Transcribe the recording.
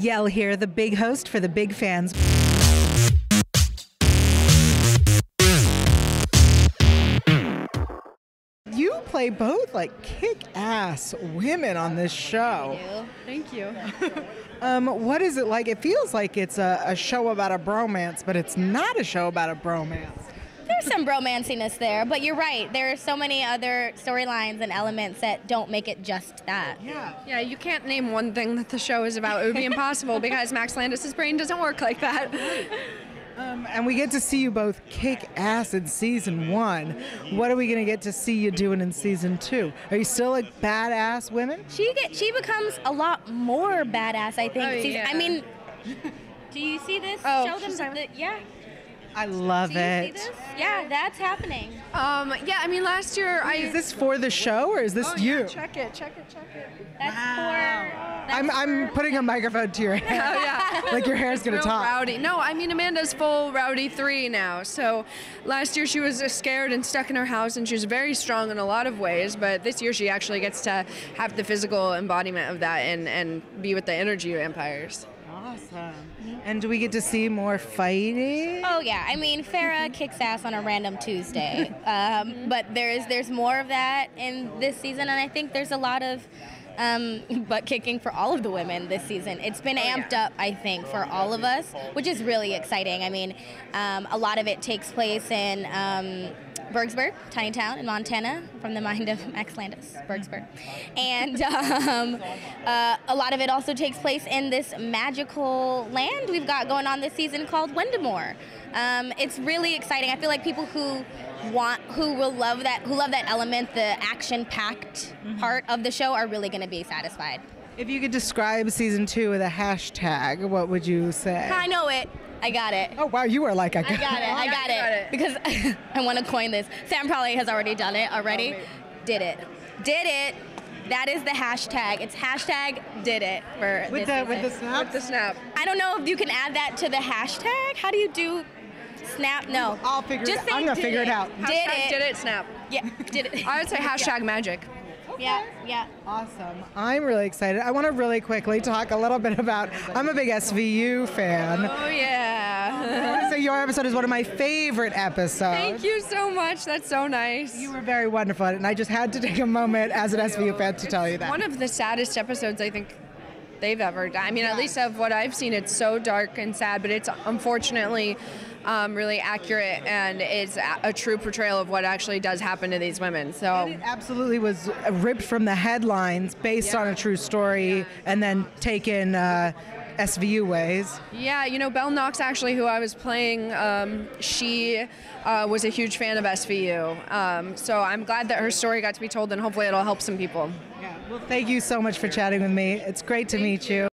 Yell here, the big host for the big fans. You play both like kick-ass women on this show. Thank you. What is it like? It feels like it's a show about a bromance, but it's not a show about a bromance. There's some bromanciness there, but you're right. There are so many other storylines and elements that don't make it just that. Yeah, you can't name one thing that the show is about. It would be impossible because Max Landis' brain doesn't work like that. And we get to see you both kick ass in season one. What are we going to get to see you doing in season two? Are you still like badass women? She becomes a lot more badass, I think. Oh, yeah. I mean, do you see this? Oh, show them something. Yeah. I love it. See this? Yeah, that's happening. Yeah, I mean, last year is this for the show or is this you? Yeah, check it. That's I'm putting a microphone to your hair. Oh, yeah. Like your hair's gonna talk. Rowdy. No, I mean Amanda's full rowdy three now. So last year she was scared and stuck in her house, and she was very strong in a lot of ways. But this year she actually gets to have the physical embodiment of that and be with the energy vampires. Awesome. And do we get to see more fighting? Oh yeah, I mean Farrah kicks ass on a random Tuesday, but there's more of that in this season, and I think there's a lot of butt kicking for all of the women this season. It's been amped up, I think, for all of us, which is really exciting. I mean, a lot of it takes place in Bergsburg, tiny town in Montana, from the mind of Max Landis, Bergsburg. And a lot of it also takes place in this magical land we've got going on this season called Wendemore. It's really exciting. I feel like people who love that element, the action-packed part of the show, are really going to be satisfied. If you could describe season two with a hashtag, what would you say? I know it. I got it. Oh, wow, you are like, I got it. Because I want to coin this. Sam probably has already done it already. Oh, did it. That is the hashtag. It's hashtag did it for with the snap. I don't know if you can add that to the hashtag. How do you do snap? No. I'll figure it out. I'm going to figure it out. Did it snap. Yeah, did it. I would say hashtag magic. Yeah. Awesome. I'm really excited. I want to really quickly talk a little bit about, I'm a big SVU fan. Oh, yeah. So your episode is one of my favorite episodes. Thank you so much. That's so nice. You were very wonderful. And I just had to take a moment as an SVU fan to tell you that. One of the saddest episodes, I think, they've ever done. I mean, at least of what I've seen, it's so dark and sad, but it's unfortunately really accurate, and it's a true portrayal of what actually does happen to these women. So and it absolutely was ripped from the headlines, based on a true story, and then taken SVU ways. Yeah, you know, Belle Knox, actually, who I was playing, she was a huge fan of SVU. So I'm glad that her story got to be told, and hopefully it'll help some people. Well, thank you so much for chatting with me. It's great to meet you.